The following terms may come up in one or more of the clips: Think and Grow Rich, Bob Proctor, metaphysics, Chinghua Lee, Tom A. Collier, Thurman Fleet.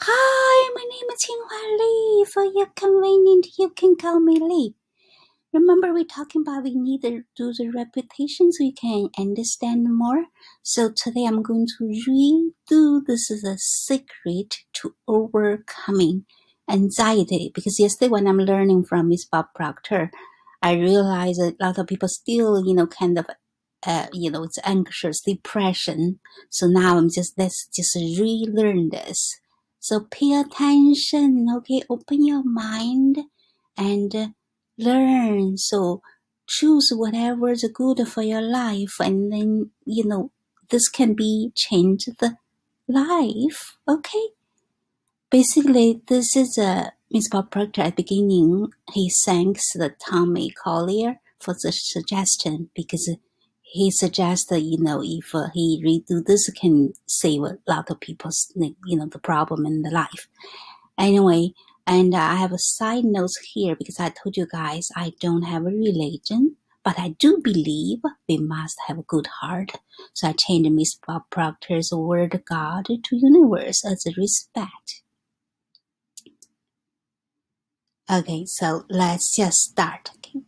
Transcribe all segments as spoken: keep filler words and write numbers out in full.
Hi, my name is Chinghua Lee. For your convenience, you can call me Lee. Remember, we're talking about we need to do the repetition so you can understand more. So today I'm going to redo this is a secret to overcoming anxiety. Because yesterday when I'm learning from Miss Bob Proctor, I realized that a lot of people still, you know, kind of, uh, you know, it's anxious, depression. So now I'm just, let's just relearn this. So pay attention, okay? Open your mind and uh, learn. So choose whatever is good for your life, and then, you know, this can be change the life, okay? Basically, this is a, Miz Bob Proctor at the beginning, he thanks the Tom A. Collier for the suggestion, because he suggested, you know, if uh, he redo this, can save a lot of people's, you know, the problem in the life. Anyway, and uh, I have a side note here because I told you guys I don't have a religion, but I do believe we must have a good heart. So I changed Miss Bob Proctor's word God to universe as a respect. Okay, so let's just start. Okay.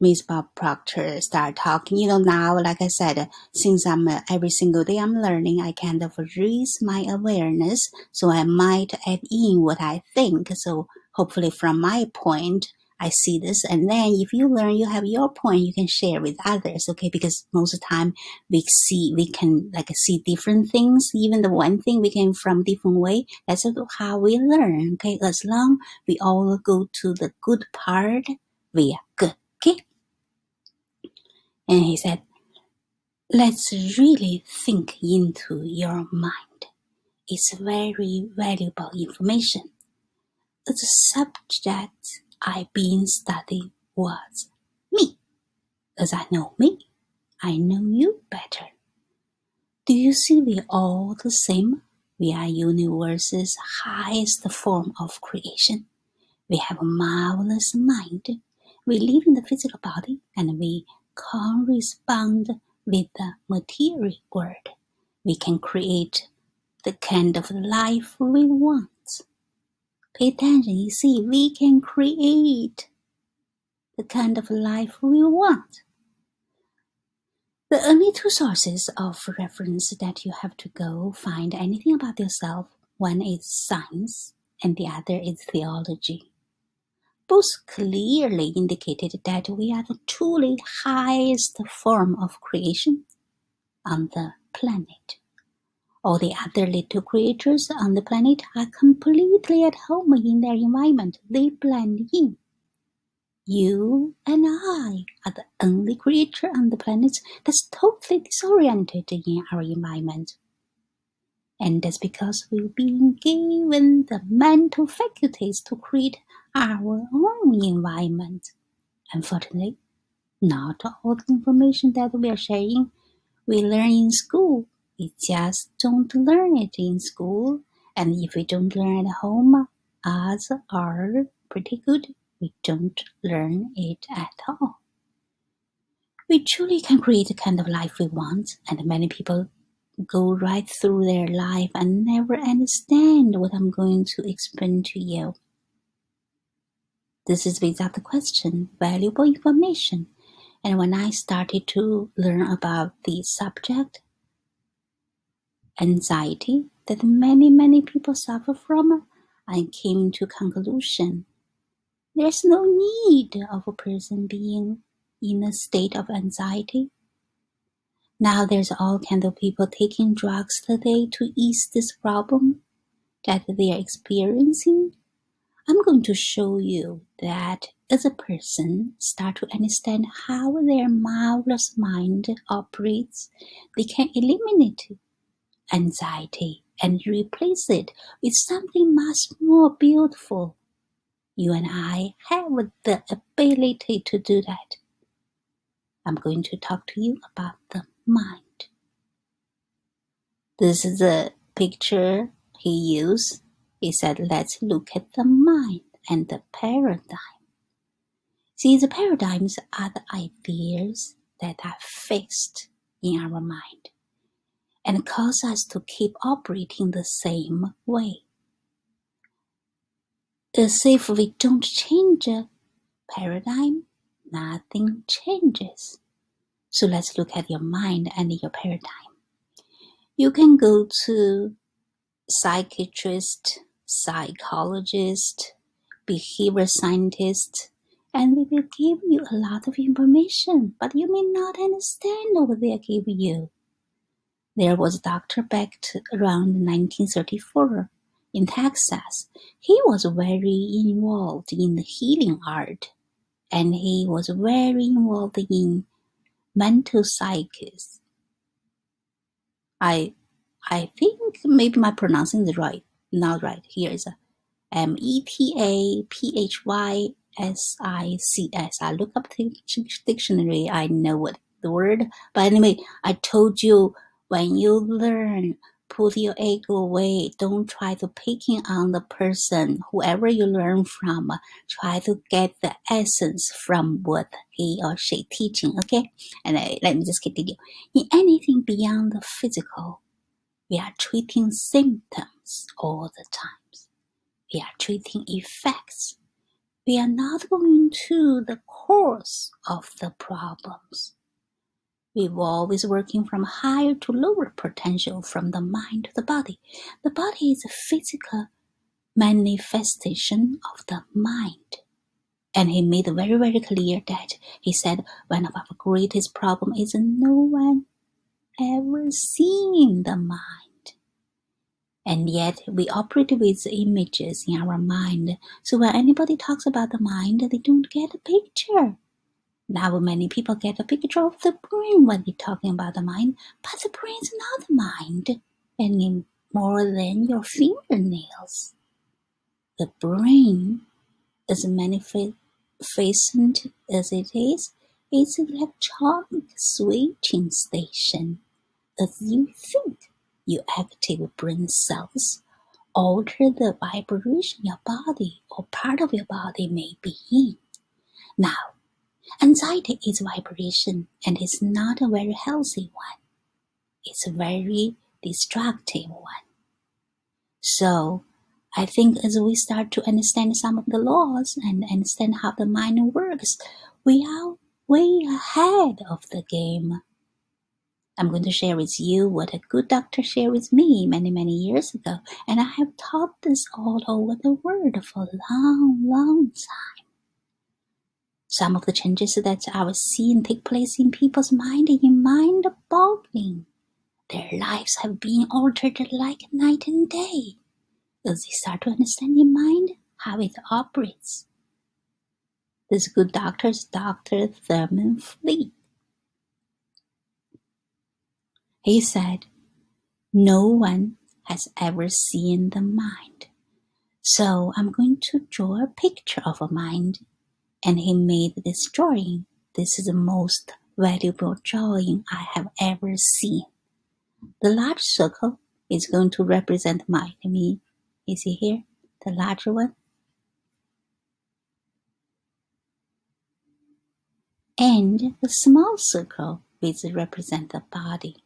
Miss Bob Proctor start talking. You know, now, like I said, since I'm uh, every single day I'm learning, I kind of raise my awareness, so I might add in what I think. So hopefully from my point, I see this. And then if you learn, you have your point, you can share with others, okay? Because most of the time we see, we can like see different things. Even the one thing we can from different way, that's how we learn, okay? As long we all go to the good part, we are good, okay? And he said, let's really think into your mind. It's very valuable information. The subject I've been studying was me. As I know me, I know you better. Do you see we're all the same? We are universe's highest form of creation. We have a marvelous mind. We live in the physical body and we correspond with the material world. We can create the kind of life we want. Pay attention, you see, we can create the kind of life we want. The only two sources of reference that you have to go find anything about yourself, one is science and the other is theology. Both clearly indicated that we are the truly highest form of creation on the planet. All the other little creatures on the planet are completely at home in their environment. They blend in. You and I are the only creature on the planet that's totally disoriented in our environment. And that's because we've been given the mental faculties to create our own environment. Unfortunately, not all the information that we are sharing we learn in school. We just don't learn it in school. And if we don't learn at home, odds are pretty good we don't learn it at all. We truly can create the kind of life we want, and many people go right through their life and never understand what I'm going to explain to you. This is without the question, valuable information. And when I started to learn about the subject, anxiety that many, many people suffer from, I came to conclusion. There's no need of a person being in a state of anxiety. Now there's all kinds of people taking drugs today to ease this problem that they are experiencing. I'm going to show you that as a person start to understand how their marvelous mind operates, they can eliminate anxiety and replace it with something much more beautiful. You and I have the ability to do that. I'm going to talk to you about the mind. This is a picture he used. He said, let's look at the mind and the paradigm. See, the paradigms are the ideas that are fixed in our mind. and cause us to keep operating the same way. As if we don't change a paradigm, nothing changes. So let's look at your mind and your paradigm. You can go to psychiatrist, psychologist, behavior scientist, and they will give you a lot of information, but you may not understand what they give you. There was a doctor back to around nineteen thirty-four in Texas. He was very involved in the healing art, and he was very involved in mental psychics. I, I think maybe my pronouncing is right, not right. Here is a M E T A P H Y S I C S. I look up the dictionary. I know what the word. But anyway, I told you, when you learn, put your ego away. Don't try to picking on the person. Whoever you learn from, try to get the essence from what he or she teaching. Okay? And I, let me just continue. In anything beyond the physical, we are treating symptoms all the times. We are treating effects. We are not going to the cause of the problems. We were always working from higher to lower potential, from the mind to the body. The body is a physical manifestation of the mind. And he made it very, very clear that he said, one of our greatest problems is no one ever seeing the mind. And yet, we operate with images in our mind. So when anybody talks about the mind, they don't get a picture. Now, many people get a picture of the brain when they're talking about the mind. But the brain is not the mind any more than your fingernails. The brain is magnificent as it is. It's an electronic switching station. As you think, you active brain cells alter the vibration your body or part of your body may be in. Now, anxiety is vibration, and it's not a very healthy one. It's a very destructive one. So, I think as we start to understand some of the laws and understand how the mind works, we are way ahead of the game. I'm going to share with you what a good doctor shared with me many, many years ago. And I have taught this all over the world for a long, long time. Some of the changes that I was seeing take place in people's mind is mind-boggling. Their lives have been altered like night and day as they start to understand in mind how it operates. This good doctor is Doctor Thurman Fleet. He said, no one has ever seen the mind. So I'm going to draw a picture of a mind. And he made this drawing. This is the most valuable drawing I have ever seen. The large circle is going to represent mind. I mean, you see here, the larger one. And the small circle which represents the body.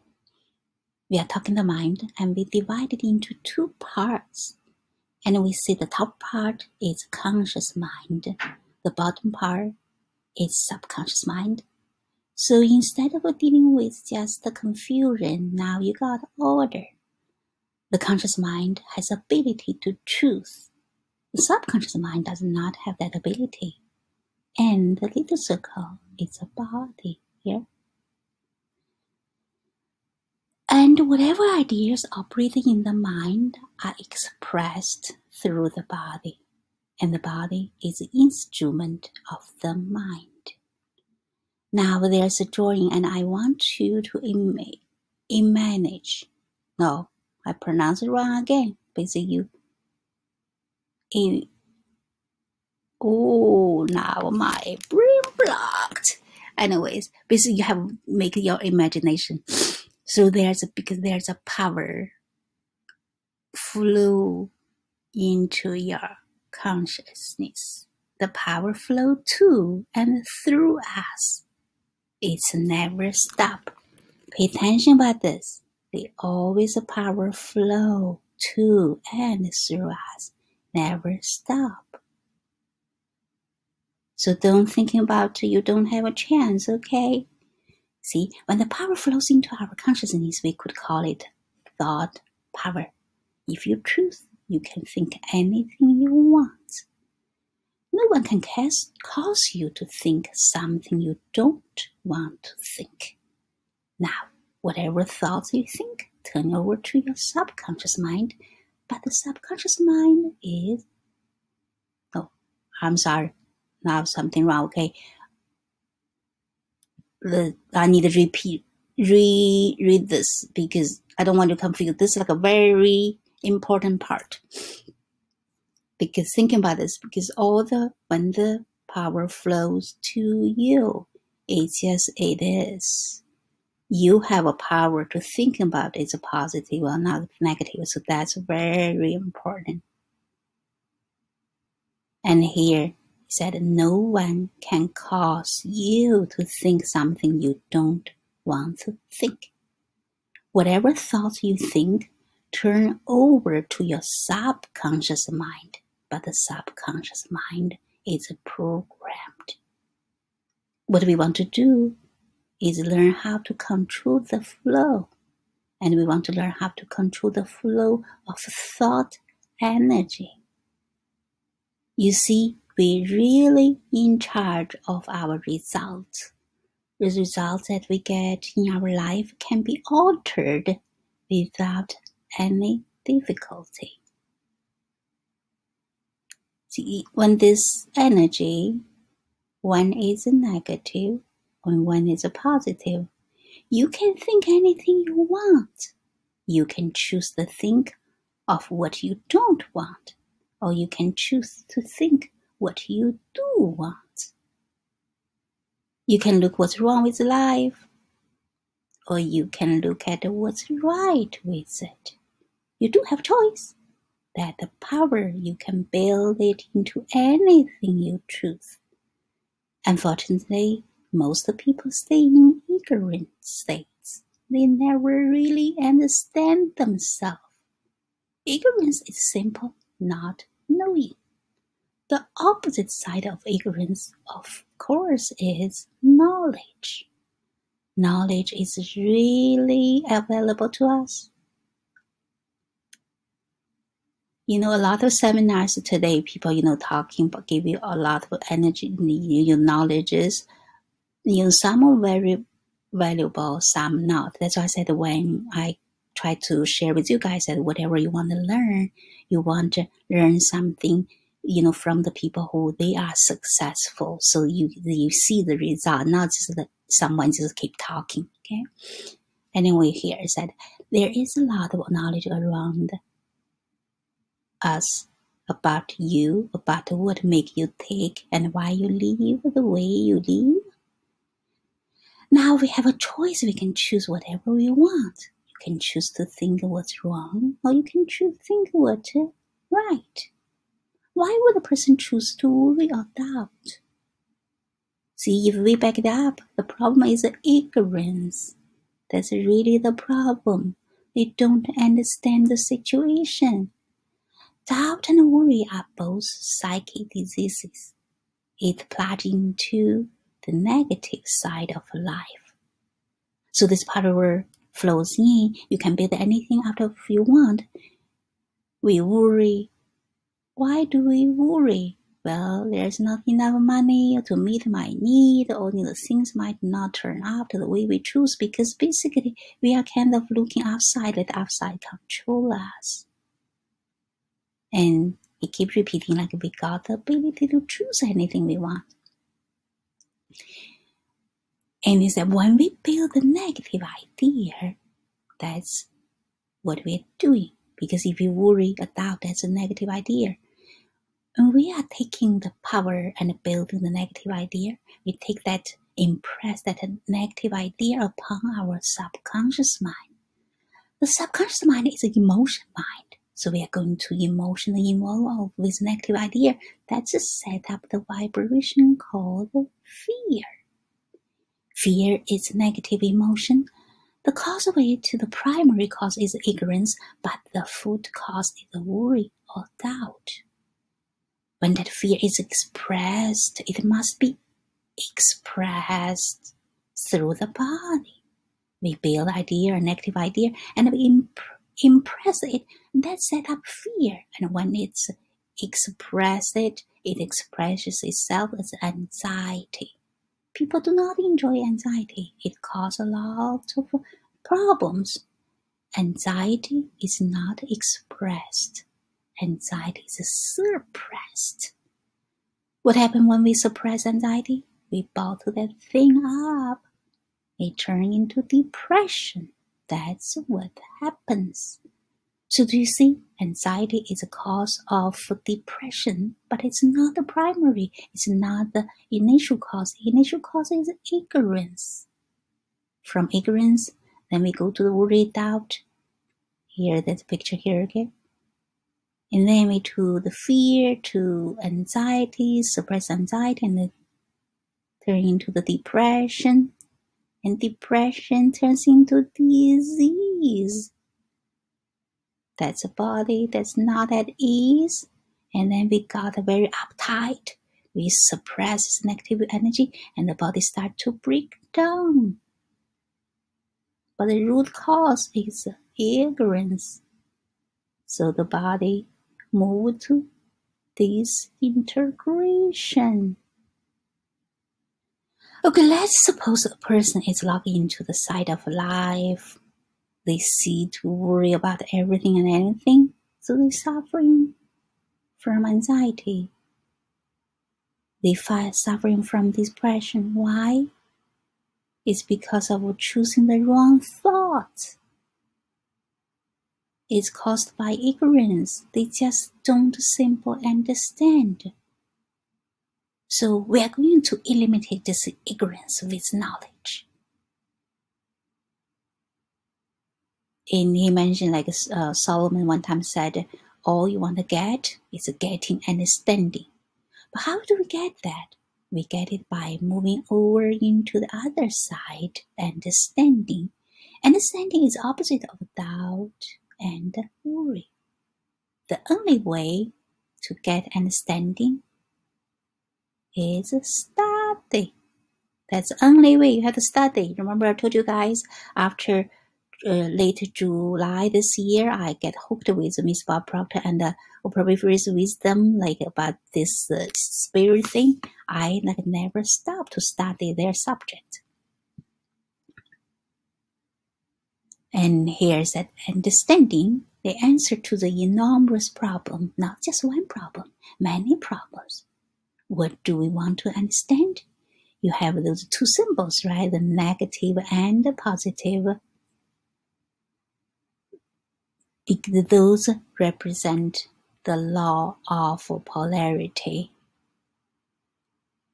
We are talking the mind, and we divide it into two parts. And we see the top part is conscious mind. The bottom part is subconscious mind. So instead of dealing with just the confusion, now you got order. The conscious mind has ability to choose. The subconscious mind does not have that ability. And the little circle is a body here. And whatever ideas operating in the mind are expressed through the body, and the body is the instrument of the mind. Now there's a drawing, and I want you to im image. No, I pronounce it wrong again. Basically, you. In, oh, now my brain blocked. Anyways, basically you have make your imagination. So there's a, because there's a power flow into your consciousness. The power flow to and through us. It's never stop. Pay attention about this. They always a power flow to and through us, never stop. So don't think about you don't have a chance, okay? See, when the power flows into our consciousness, we could call it thought power. If you choose, you can think anything you want. No one can cause you to think something you don't want to think. Now, whatever thoughts you think, turn over to your subconscious mind. But the subconscious mind is... Oh, I'm sorry. Now something wrong, okay? The, I need to repeat, reread this because I don't want to confuse. This is like a very important part. Because thinking about this, because all the, when the power flows to you, it's just, it is. You have a power to think about it's a positive or not negative. So that's very important. And here, he said, no one can cause you to think something you don't want to think. Whatever thoughts you think, turn over to your subconscious mind. But the subconscious mind is programmed. What we want to do is learn how to control the flow. And we want to learn how to control the flow of thought energy. You see, we're really in charge of our results. The results that we get in our life can be altered without any difficulty. See, when this energy, one is a negative, and one is a positive, you can think anything you want. You can choose to think of what you don't want, or you can choose to think what you do want. You can look what's wrong with life, or you can look at what's right with it. You do have choice. That's the power. You can build it into anything you choose. Unfortunately, most people stay in ignorant states. They never really understand themselves. Ignorance is simple, not knowing. The opposite side of ignorance, of course, is knowledge. Knowledge is really available to us. You know, a lot of seminars today, people, you know, talking, but give you a lot of energy, your knowledges. You know, some are very valuable, some not. That's why I said when I try to share with you guys that whatever you want to learn, you want to learn something, you know, from the people who they are successful. So you you see the result, not just that someone just keep talking, okay? Anyway, here is that there is a lot of knowledge around us about you, about what make you tick and why you live the way you live. Now we have a choice. We can choose whatever we want. You can choose to think what's wrong, or you can choose to think what's right. Why would a person choose to worry or doubt? See, if we back it up, the problem is ignorance. That's really the problem. They don't understand the situation. Doubt and worry are both psychic diseases. It plugs into the negative side of life. So this power flows in. You can build anything out of you want. We worry. Why do we worry? Well, there's not enough money to meet my need, or the things might not turn out the way we choose, because basically we are kind of looking outside, let outside control us. And it keeps repeating like we got the ability to choose anything we want. And it's that when we build a negative idea, that's what we're doing. Because if you worry about that's a negative idea, and we are taking the power and building the negative idea, we take that, impress that negative idea upon our subconscious mind. The subconscious mind is an emotion mind. So we are going to emotionally involve with negative idea. That's a set up the vibration called fear. Fear is negative emotion. The causeway to the primary cause is ignorance, but the food cause is worry or doubt. When that fear is expressed, it must be expressed through the body. We build idea, a negative idea, and we imp impress it, and that set up fear. And when it's expressed, it, it expresses itself as anxiety. People do not enjoy anxiety. It causes a lot of problems. Anxiety is not expressed. Anxiety is suppressed. What happens when we suppress anxiety? We bottle that thing up. It turns into depression. That's what happens. So do you see? Anxiety is a cause of depression, but it's not the primary. It's not the initial cause. The initial cause is ignorance. From ignorance, then we go to the worry, doubt. Here, that's picture here again. And then we to the fear, to anxiety, suppress anxiety, and then turn into the depression. And depression turns into disease. That's a body that's not at ease. And then we got very uptight. We suppress negative energy and the body starts to break down. But the root cause is ignorance. So the body moves to disintegration. Okay, let's suppose a person is locked into the side of life. They see to worry about everything and anything, so they're suffering from anxiety. They are suffering from depression. Why? It's because of choosing the wrong thought. It's caused by ignorance. They just don't simply understand. So we are going to eliminate this ignorance with knowledge. And he mentioned, like uh, Solomon one time said, all you want to get is getting understanding. But how do we get that? We get it by moving over into the other side, understanding. Understanding is opposite of doubt and worry. The only way to get understanding is study. That's the only way. You have to study. Remember I told you guys, after Uh, late July this year, I get hooked with Miss Bob Proctor and the Oprah Winfrey's wisdom, like about this uh, spirit thing. I like never stop to study their subject. And here's that understanding, the answer to the enormous problem, not just one problem, many problems. What do we want to understand? You have those two symbols, right? The negative and the positive. Those represent the law of polarity.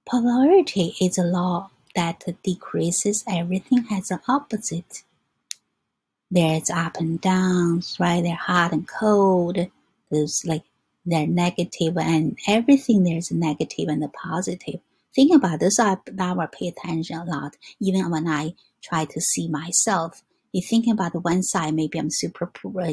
Polarity is a law that decreases. Everything has an opposite. There's up and downs, right? They're hot and cold. There's like they're negative and everything. There's a negative and a positive. Think about this. I never pay attention a lot, even when I try to see myself. You're thinking about the one side, maybe I'm super,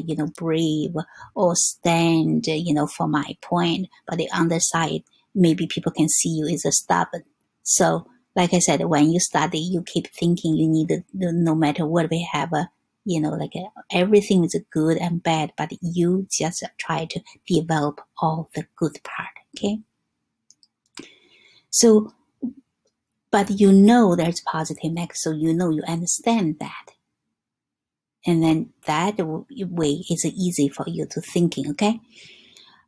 you know, brave or stand, you know, for my point. But the other side, maybe people can see you is a stubborn. So, like I said, when you study, you keep thinking you need to, no matter what we have, a, you know, like a, everything is good and bad, but you just try to develop all the good part, okay? So, but you know there's positive next, so you know you understand that. And then that way is easy for you to thinking, okay?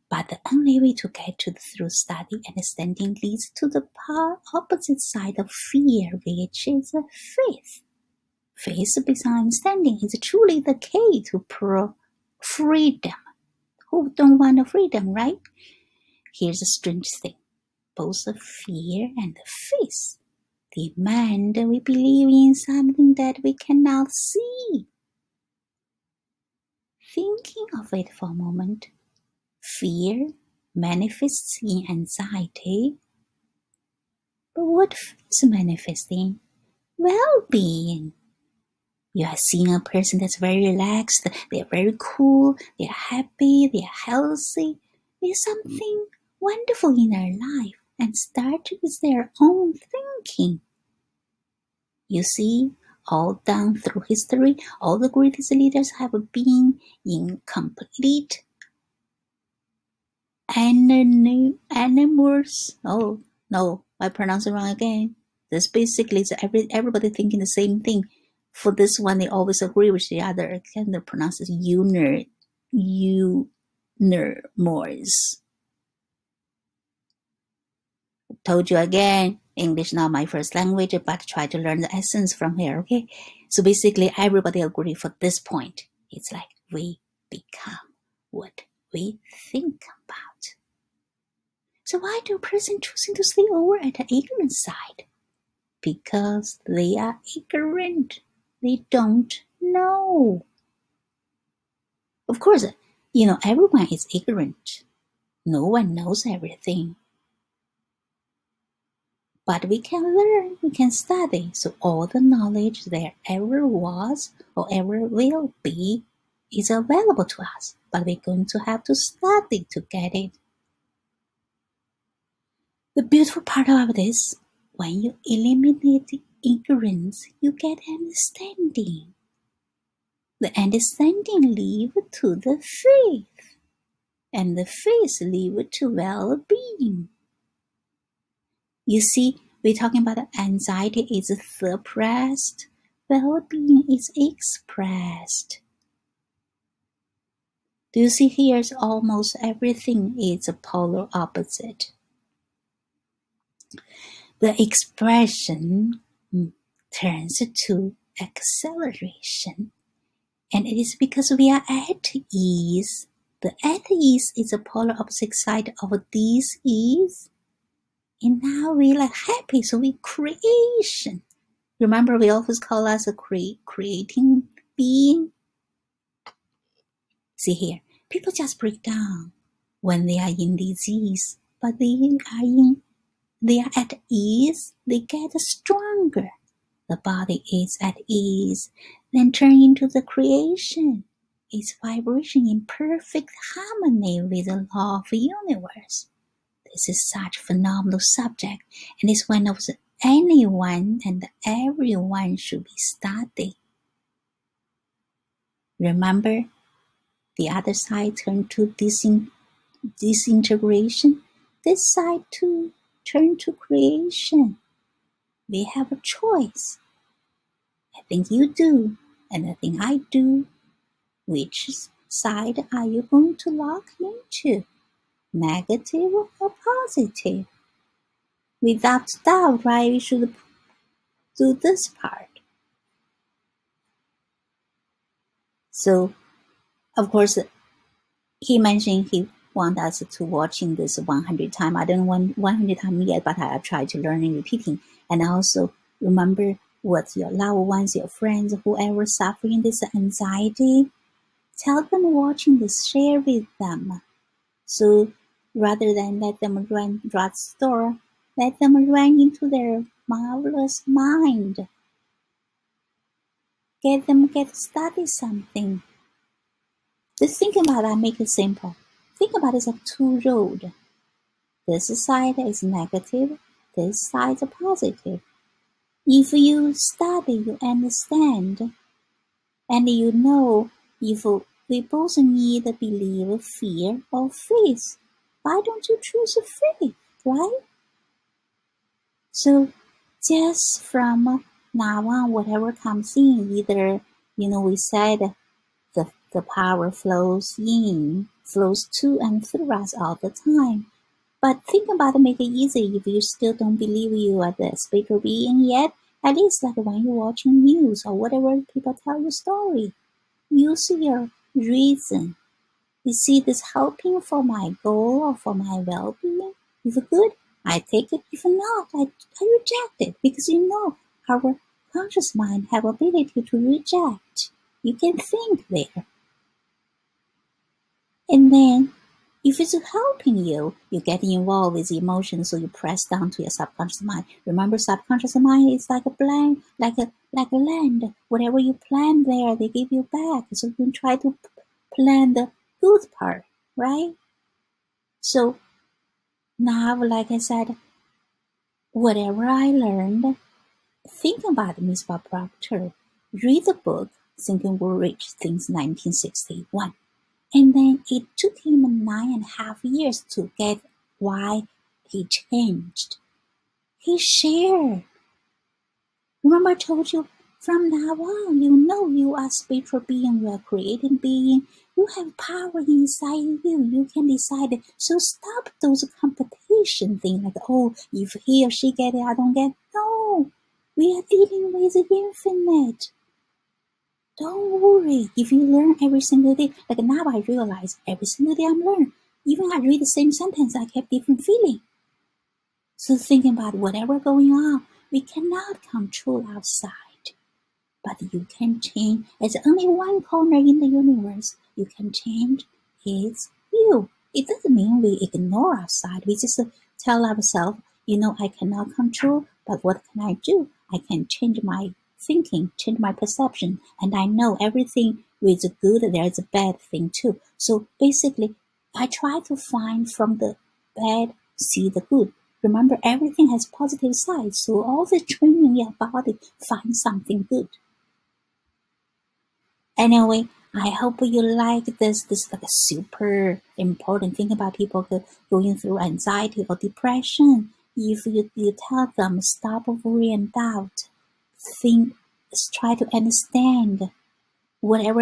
But the only way to get to the, through study understanding leads to the opposite side of fear, which is faith. Faith based on understanding is truly the key to pro freedom. Who don't want a freedom, right? Here's a strange thing. Both the fear and the faith demand we believe in something that we cannot see. Thinking of it for a moment, fear manifests in anxiety. But what is manifesting? Well-being. You are seeing a person that's very relaxed, they're very cool, they're happy, they're healthy. There's something wonderful in their life, and start with their own thinking. You see, all down through history, all the greatest leaders have been in complete animals. Oh, no, I pronounced it wrong again. That's basically so every, everybody thinking the same thing. For this one, they always agree with the other. I kind of pronounce it unir, unirmors. I told you again, English not my first language, but try to learn the essence from here, okay? So basically, everybody agree for this point. It's like we become what we think about. So why do a person choosing to stay over at the ignorant side? Because they are ignorant. They don't know. Of course, you know, everyone is ignorant. No one knows everything. But we can learn, we can study. So all the knowledge there ever was or ever will be is available to us. But we're going to have to study to get it. The beautiful part of this, when you eliminate ignorance, you get understanding. The understanding leads to the faith, and the faith leads to well-being. You see, we're talking about anxiety is suppressed, well-being is expressed. Do you see here? Almost everything is a polar opposite. The expression turns to acceleration, and it is because we are at ease. The at ease is a polar opposite side of dis-ease, and now we are happy, so we creation. Remember, we always call us a cre creating being. See here, people just break down when they are in disease, but they are in. They are at ease, they get stronger. The body is at ease, then turn into the creation. Its vibration in perfect harmony with the law of the universe. This is such a phenomenal subject, and it's one of the anyone and everyone should be studied. Remember, the other side turned to disin disintegration, this side too. Turn to creation. We have a choice. I think you do, and I think I do. Which side are you going to lock into? Negative or positive? Without doubt, right? We should do this part. So, of course, he mentioned he want us to watching this one hundred times. I don't want one hundred times yet, but I try to learn and repeating. And also remember what your loved ones, your friends, whoever suffering this anxiety, tell them watching this, share with them. So rather than let them run drugstore, let them run into their marvelous mind. Get them get study something. Just think about that, make it simple. Think about it as a two road. This side is negative, this side is positive. If you study, you understand, and you know if we both need to believe fear or faith. Why don't you choose faith, right? So just from now on, whatever comes in, either, you know, we said the, the power flows in. Flows to and through us all the time. But think about it, make it easy. If you still don't believe you are the spiritual being yet, at least like when you're watching news or whatever people tell you story, use your reason. You see this helping for my goal or for my well-being? If good, I take it. If not, I, I reject it. Because you know, our conscious mind have ability to reject. You can think there. And then If it's helping you, you get involved with emotion, so you press down to your subconscious mind. Remember, subconscious mind is like a plan, like a like a land. Whatever you plan there, they give you back. So you can try to plan the good part, right? So now, like I said, whatever I learned, think about Miss Bob Proctor. Read the book, Think and Grow Rich, since nineteen sixty-one. And then it took him nine and a half years to get why he changed. He shared. Remember I told you, from now on, you know you are spiritual being, you are creating being. You have power inside you. You can decide. So stop those competition things like, oh, if he or she get it, I don't get it. No, we are dealing with the infinite. Don't worry. If you learn every single day, like now I realize every single day I'm learning. Even I read the same sentence, I have different feeling. So thinking about whatever going on, we cannot control outside, but you can change. There's only one corner in the universe you can change is you. It doesn't mean we ignore outside. We just tell ourselves, you know, I cannot control, but what can I do? I can change my thinking, change my perception, and I know everything with the good, there's a bad thing too. So basically, I try to find from the bad, see the good. Remember, everything has positive sides, so all the training in your body, find something good. Anyway, I hope you like this. This is like a super important thing about people going through anxiety or depression. If you, you tell them, stop worry and doubt. Think, try to understand whatever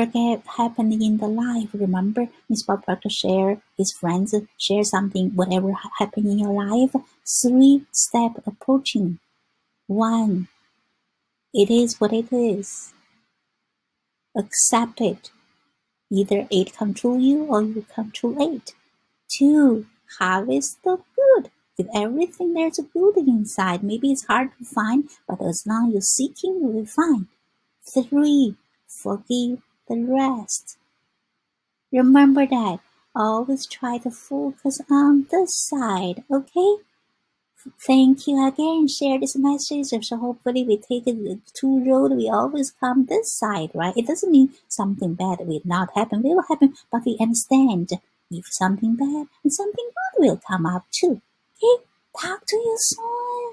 happened in the life. Remember, Miss Bob Proctor share his friends, share something, whatever happened in your life. Three-step approaching. One, it is what it is. Accept it. Either it control you or you control it. Two, harvest the good. If everything there's a good inside, maybe it's hard to find, but as long as you're seeking, you will find. Three, forgive the rest. Remember that. Always try to focus on this side, okay? Thank you again. Share this message. So hopefully we take the two road. We always come this side, right? It doesn't mean something bad will not happen. It will happen, but we understand if something bad and something good will come up too. Hey, talk to your soul.